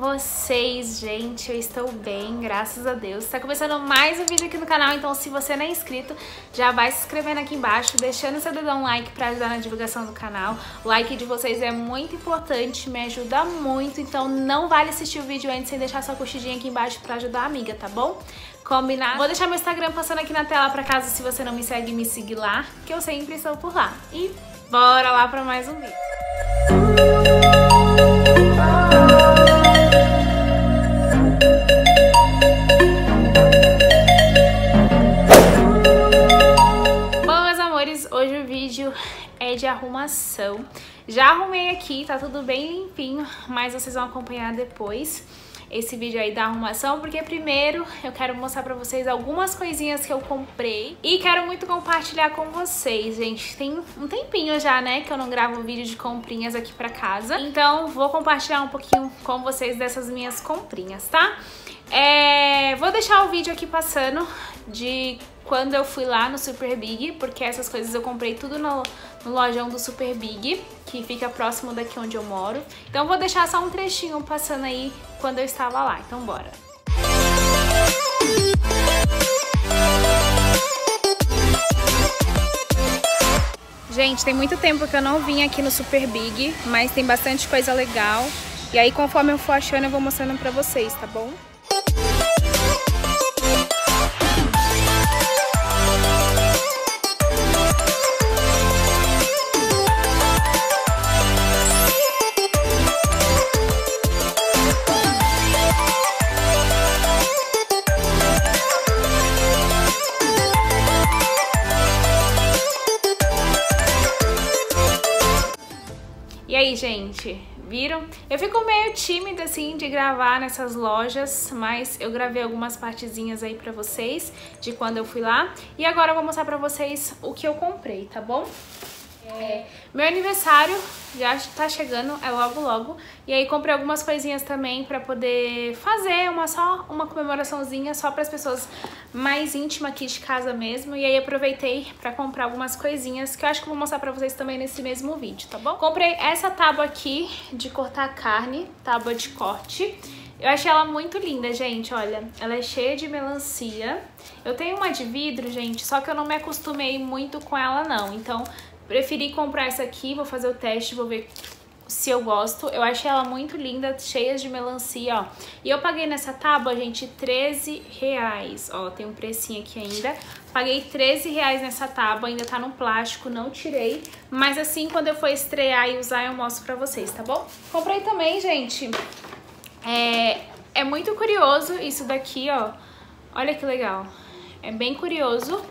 vocês, gente? Eu estou bem, graças a Deus. Tá começando mais um vídeo aqui no canal, então se você não é inscrito, já vai se inscrevendo aqui embaixo, deixando seu dedão like pra ajudar na divulgação do canal. O like de vocês é muito importante, me ajuda muito, então não vale assistir o vídeo antes sem deixar sua curtidinha aqui embaixo pra ajudar a amiga, tá bom? Combinado? Vou deixar meu Instagram passando aqui na tela pra caso, se você não me segue, me seguir lá, que eu sempre estou por lá. E bora lá pra mais um vídeo. De arrumação. Já arrumei aqui, tá tudo bem limpinho, mas vocês vão acompanhar depois esse vídeo aí da arrumação, porque primeiro eu quero mostrar pra vocês algumas coisinhas que eu comprei e quero muito compartilhar com vocês, gente. Tem um tempinho já, né, que eu não gravo vídeo de comprinhas aqui pra casa, então vou compartilhar um pouquinho com vocês dessas minhas comprinhas, tá? Vou deixar o vídeo aqui passando de quando eu fui lá no Super Big, porque essas coisas eu comprei tudo no lojão do Super Big, que fica próximo daqui onde eu moro. Então vou deixar só um trechinho passando aí quando eu estava lá, então bora! Gente, tem muito tempo que eu não vim aqui no Super Big, mas tem bastante coisa legal. E aí conforme eu for achando eu vou mostrando pra vocês, tá bom? E aí, gente, viram? Eu fico meio tímida, assim, de gravar nessas lojas, mas eu gravei algumas partezinhas aí pra vocês de quando eu fui lá. E agora eu vou mostrar pra vocês o que eu comprei, tá bom? Meu aniversário já tá chegando, é logo logo. E aí comprei algumas coisinhas também pra poder fazer uma comemoraçãozinha só pras pessoas mais íntimas aqui de casa mesmo. E aí aproveitei pra comprar algumas coisinhas que eu acho que vou mostrar pra vocês também nesse mesmo vídeo, tá bom? Comprei essa tábua aqui de cortar carne, tábua de corte. Eu achei ela muito linda, gente, olha, ela é cheia de melancia. Eu tenho uma de vidro, gente, só que eu não me acostumei muito com ela não, então preferi comprar essa aqui, vou fazer o teste, vou ver se eu gosto. Eu achei ela muito linda, cheia de melancia, ó. E eu paguei nessa tábua, gente, R$13, ó, tem um precinho aqui ainda. Paguei R$13 nessa tábua, ainda tá no plástico, não tirei. Mas assim, quando eu for estrear e usar, eu mostro pra vocês, tá bom? Comprei também, gente, é muito curioso isso daqui, ó. Olha que legal, é bem curioso.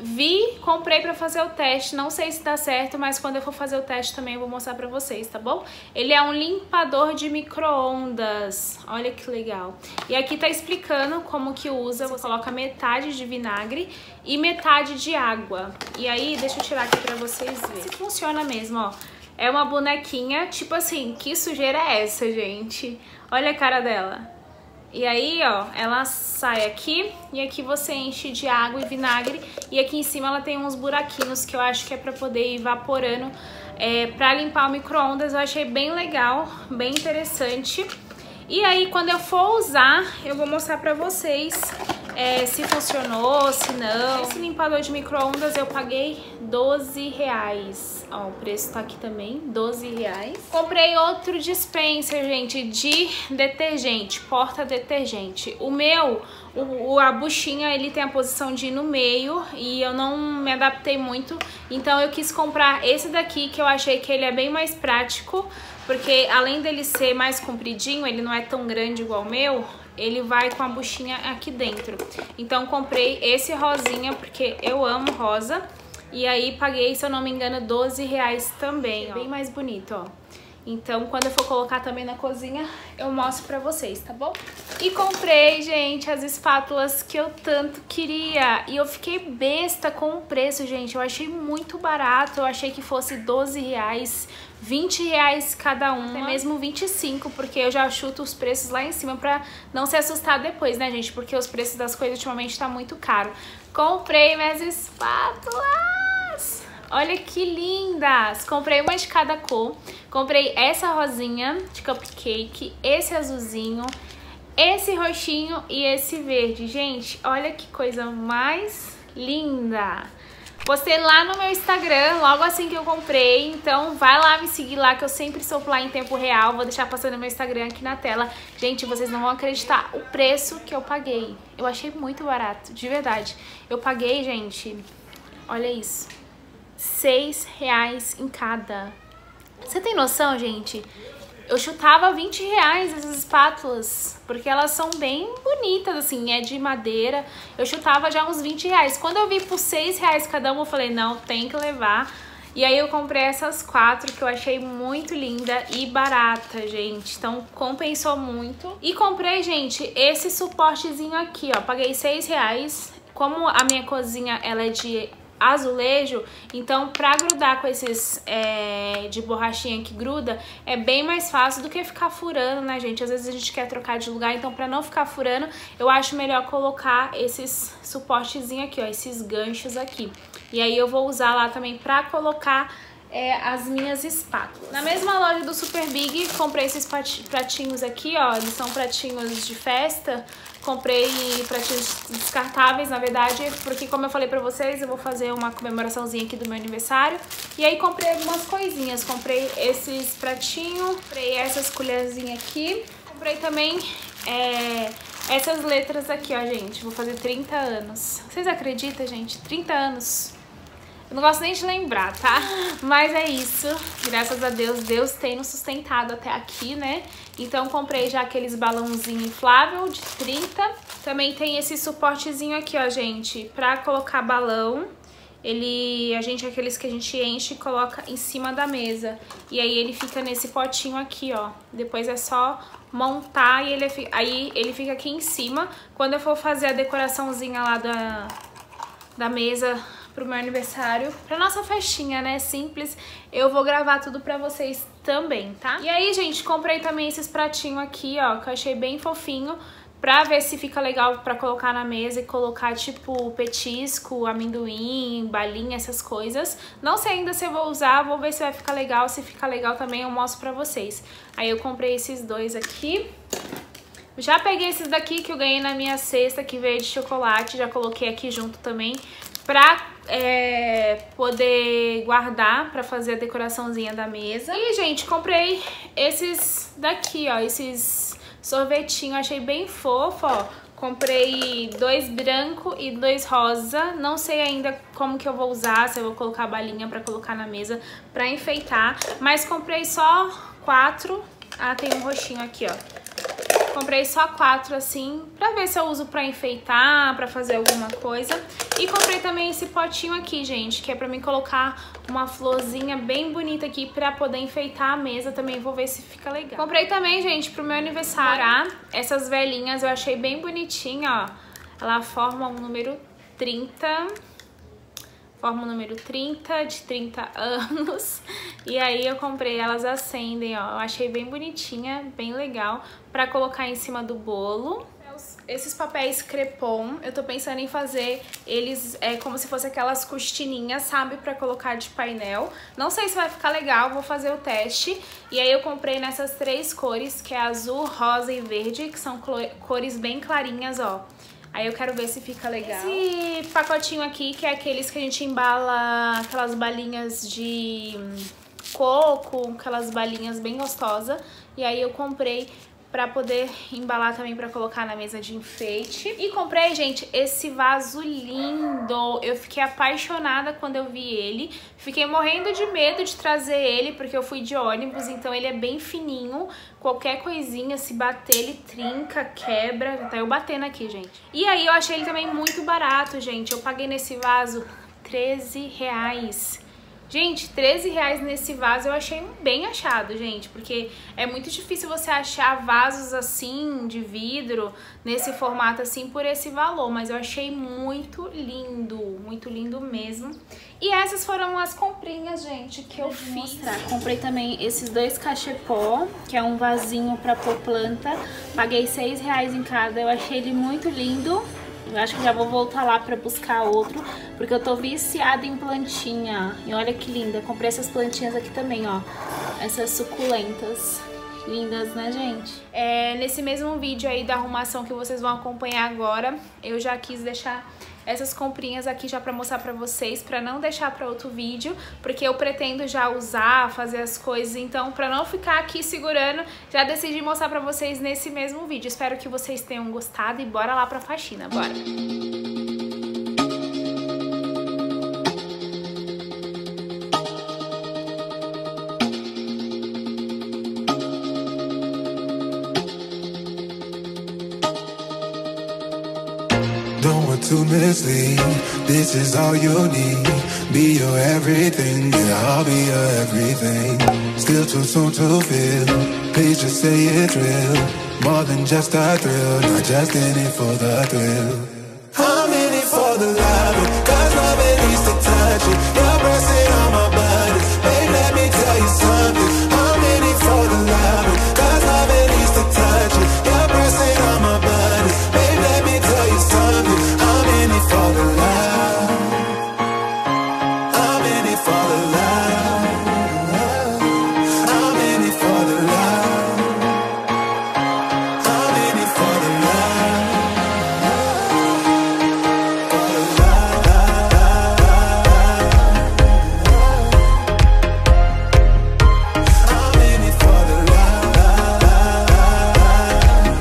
Vi, comprei pra fazer o teste, não sei se dá certo, mas quando eu for fazer o teste também eu vou mostrar pra vocês, tá bom? Ele é um limpador de micro-ondas, olha que legal. E aqui tá explicando como que usa, você coloca metade de vinagre e metade de água. E aí, deixa eu tirar aqui pra vocês verem se funciona mesmo, ó. É uma bonequinha, tipo assim, que sujeira é essa, gente? Olha a cara dela. E aí, ó, ela sai aqui e aqui você enche de água e vinagre e aqui em cima ela tem uns buraquinhos que eu acho que é pra poder ir evaporando pra limpar o micro-ondas. Eu achei bem legal, bem interessante. E aí, quando eu for usar, eu vou mostrar pra vocês se funcionou, se não. Esse limpador de micro-ondas eu paguei R$12. Ó, o preço tá aqui também, R$12. Comprei outro dispenser, gente, de detergente, porta-detergente. O meu, a buchinha, ele tem a posição de ir no meio e eu não me adaptei muito. Então eu quis comprar esse daqui, que eu achei que ele é bem mais prático, porque além dele ser mais compridinho, ele não é tão grande igual o meu. Ele vai com a buchinha aqui dentro. Então comprei esse rosinha, porque eu amo rosa. E aí paguei, se eu não me engano, R$12 também, ó. Bem mais bonito, ó. Então quando eu for colocar também na cozinha, eu mostro pra vocês, tá bom? E comprei, gente, as espátulas que eu tanto queria. E eu fiquei besta com o preço, gente. Eu achei muito barato. Eu achei que fosse R$12, R$20 cada uma. Até mesmo 25, porque eu já chuto os preços lá em cima pra não se assustar depois, né, gente? Porque os preços das coisas ultimamente tá muito caro. Comprei minhas espátulas! Olha que lindas! Comprei uma de cada cor. Comprei essa rosinha de cupcake, esse azulzinho, esse roxinho e esse verde. Gente, olha que coisa mais linda! Postei lá no meu Instagram, logo assim que eu comprei. Então vai lá me seguir lá, que eu sempre sou lá em tempo real. Vou deixar passando meu Instagram aqui na tela. Gente, vocês não vão acreditar o preço que eu paguei. Eu achei muito barato, de verdade. Eu paguei, gente, olha isso, R$6 em cada. Você tem noção, gente? Eu chutava R$20 essas espátulas, porque elas são bem bonitas, assim, é de madeira. Eu chutava já uns R$20. Quando eu vi por R$6 cada uma, eu falei, não, tem que levar. E aí eu comprei essas 4 que eu achei muito linda e barata, gente. Então compensou muito. E comprei, gente, esse suportezinho aqui, ó. Paguei R$6. Como a minha cozinha, ela é de azulejo, então pra grudar com esses de borrachinha que gruda, é bem mais fácil do que ficar furando, né, gente? Às vezes a gente quer trocar de lugar, então pra não ficar furando, eu acho melhor colocar esses suportezinhos aqui, ó, esses ganchos aqui. E aí eu vou usar lá também pra colocar as minhas espátulas. Na mesma loja do Super Big, comprei esses pratinhos aqui, ó, eles são pratinhos de festa. Comprei pratinhos descartáveis, na verdade, porque como eu falei pra vocês, eu vou fazer uma comemoraçãozinha aqui do meu aniversário. E aí comprei algumas coisinhas, comprei esses pratinhos, comprei essas colherzinhas aqui. Comprei também essas letras aqui, ó, gente, vou fazer 30 anos. Vocês acreditam, gente? 30 anos? Eu não gosto nem de lembrar, tá? Mas é isso. Graças a Deus, Deus tem nos sustentado até aqui, né? Então comprei já aqueles balãozinhos inflável de 30. Também tem esse suportezinho aqui, ó, gente, pra colocar balão. Aqueles que a gente enche e coloca em cima da mesa. E aí ele fica nesse potinho aqui, ó. Depois é só montar e ele fica aqui em cima. Quando eu for fazer a decoraçãozinha lá da mesa pro meu aniversário, pra nossa festinha, né, simples, eu vou gravar tudo pra vocês também, tá? E aí, gente, comprei também esses pratinhos aqui, ó, que eu achei bem fofinho, pra ver se fica legal pra colocar na mesa e colocar, tipo, petisco, amendoim, balinha, essas coisas. Não sei ainda se eu vou usar, vou ver se vai ficar legal. Se ficar legal também, eu mostro pra vocês. Aí eu comprei esses dois aqui. Já peguei esses daqui que eu ganhei na minha cesta, que veio de chocolate, já coloquei aqui junto também, pra poder guardar, pra fazer a decoraçãozinha da mesa. E, gente, comprei esses daqui, ó, esses sorvetinhos, achei bem fofo, ó. Comprei 2 branco e 2 rosa, não sei ainda como que eu vou usar, se eu vou colocar a balinha pra colocar na mesa pra enfeitar, mas comprei só 4, ah, tem um roxinho aqui, ó. Comprei só 4, assim, pra ver se eu uso pra enfeitar, pra fazer alguma coisa. E comprei também esse potinho aqui, gente, que é pra mim colocar uma florzinha bem bonita aqui pra poder enfeitar a mesa também. Vou ver se fica legal. Comprei também, gente, pro meu aniversário, essas velhinhas. Eu achei bem bonitinha, ó. Ela forma um número 30. Forma o número 30, de 30 anos. E aí eu comprei, elas acendem, ó. Eu achei bem bonitinha, bem legal, pra colocar em cima do bolo. Esses papéis crepom, eu tô pensando em fazer eles como se fosse aquelas costininhas, sabe? Pra colocar de painel. Não sei se vai ficar legal, vou fazer o teste. E aí eu comprei nessas 3 cores, que é azul, rosa e verde, que são cores bem clarinhas, ó. Aí eu quero ver se fica legal. Esse pacotinho aqui, que é aqueles que a gente embala aquelas balinhas de coco, aquelas balinhas bem gostosas. E aí eu comprei pra poder embalar também pra colocar na mesa de enfeite. E comprei, gente, esse vaso lindo. Eu fiquei apaixonada quando eu vi ele. Fiquei morrendo de medo de trazer ele, porque eu fui de ônibus, então ele é bem fininho. Qualquer coisinha, se bater, ele trinca, quebra. Tá eu batendo aqui, gente. E aí eu achei ele também muito barato, gente. Eu paguei nesse vaso R$13. Gente, R$13 nesse vaso eu achei bem achado, gente, porque é muito difícil você achar vasos assim, de vidro, nesse formato assim, por esse valor, mas eu achei muito lindo mesmo. E essas foram as comprinhas, gente, que eu fiz. Comprei também esses 2 cachepó, que é um vasinho pra pôr planta, paguei R$6 em cada, eu achei ele muito lindo. Eu acho que já vou voltar lá pra buscar outro, porque eu tô viciada em plantinha. E olha que linda, comprei essas plantinhas aqui também, ó. Essas suculentas. Lindas, né, gente? Nesse mesmo vídeo aí da arrumação que vocês vão acompanhar agora, eu já quis deixar essas comprinhas aqui já pra mostrar pra vocês, pra não deixar pra outro vídeo, porque eu pretendo já usar, fazer as coisas, então pra não ficar aqui segurando, já decidi mostrar pra vocês nesse mesmo vídeo. Espero que vocês tenham gostado e bora lá pra faxina, bora! To mislead, this is all you need. Be your everything, yeah, I'll be your everything. Still too soon to feel, please just say it's real. More than just a thrill, not just in it for the thrill. I'm in it for the love, cause love it needs to touch it. You're pressing on my body, babe, let me tell you something. I'm in it for the love, cause love it needs to touch it. You're pressing on my body, babe, let me tell you something. For the love, I'm in it for the love, I'm in it for the love, I'm in it for the love, for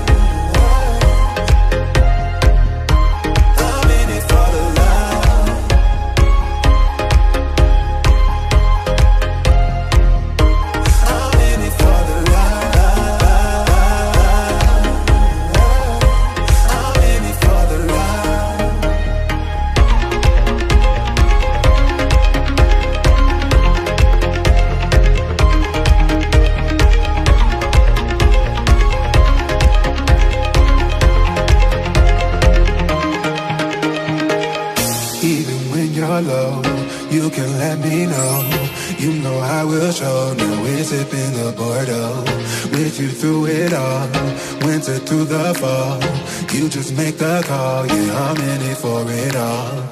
the love, I'm in it for the low, you can let me know. You know I will show. Now we're sipping the Bordeaux. With you through it all, winter through the fall. You just make the call. Yeah, I'm in it for it all.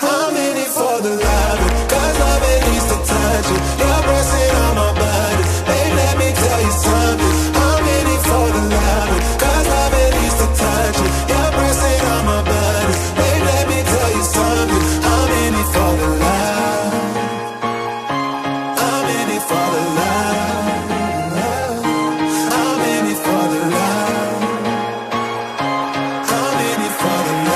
I'm in it for the love, cause love it needs to touch it. You're pressing on my body, babe, let me tell you something. I'm in it for the love, cause love it needs to touch it. You're pressing on my body, babe, let me tell you something. For the love, I'm in it for the love, I'm in it for the love, I'm in it for the love, for the love, I'm in it for the love.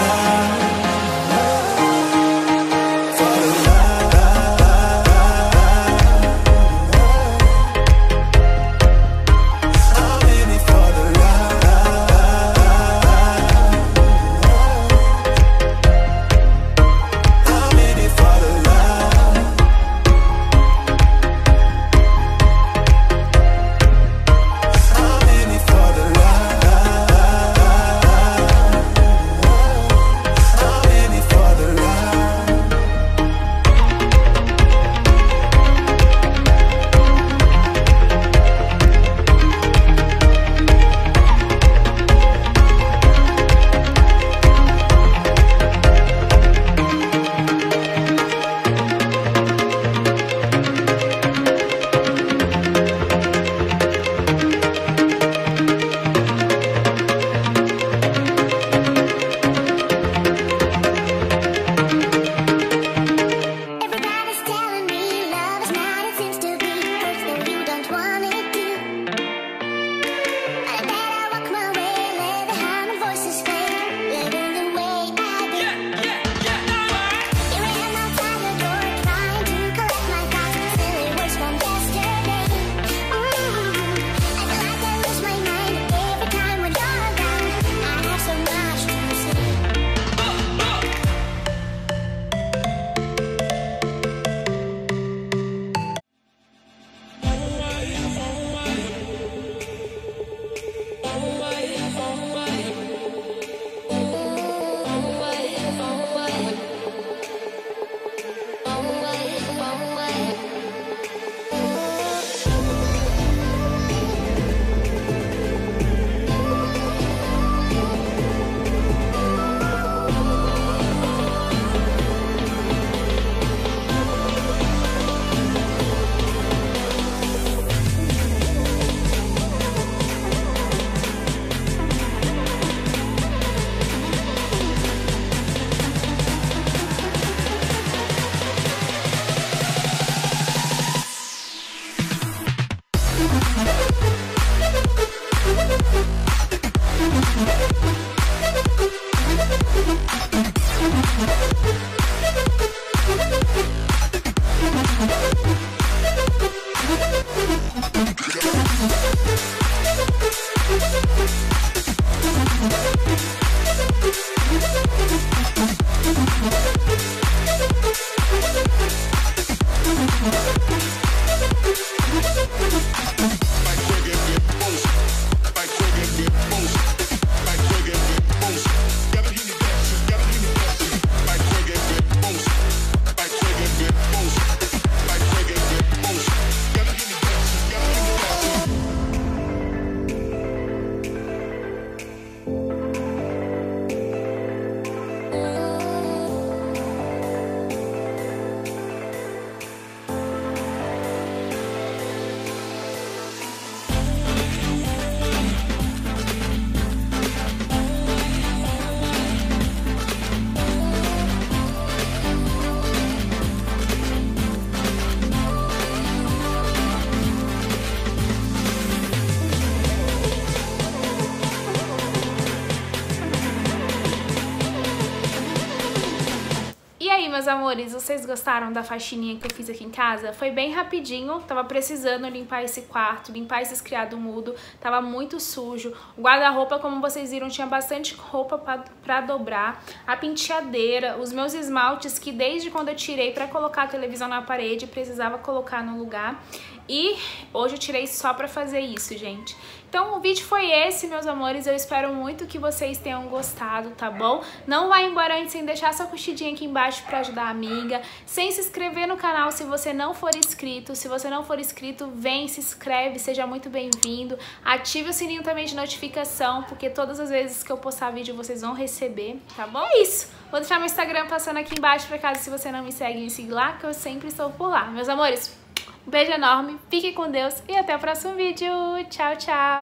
meus amores, vocês gostaram da faxininha que eu fiz aqui em casa? Foi bem rapidinho, tava precisando limpar esse quarto, limpar esses criado mudo, tava muito sujo. O guarda-roupa, como vocês viram, tinha bastante roupa pra dobrar. A penteadeira, os meus esmaltes que desde quando eu tirei pra colocar a televisão na parede, precisava colocar no lugar. E hoje eu tirei só pra fazer isso, gente. Então o vídeo foi esse, meus amores. Eu espero muito que vocês tenham gostado, tá bom? Não vai embora antes sem deixar sua curtidinha aqui embaixo pra ajudar a amiga. Sem se inscrever no canal se você não for inscrito. Se você não for inscrito, vem, se inscreve, seja muito bem-vindo. Ative o sininho também de notificação, porque todas as vezes que eu postar vídeo vocês vão receber, tá bom? É isso! Vou deixar meu Instagram passando aqui embaixo pra caso se você não me segue, me siga lá, que eu sempre estou por lá. Meus amores, um beijo enorme, fiquem com Deus e até o próximo vídeo. Tchau, tchau!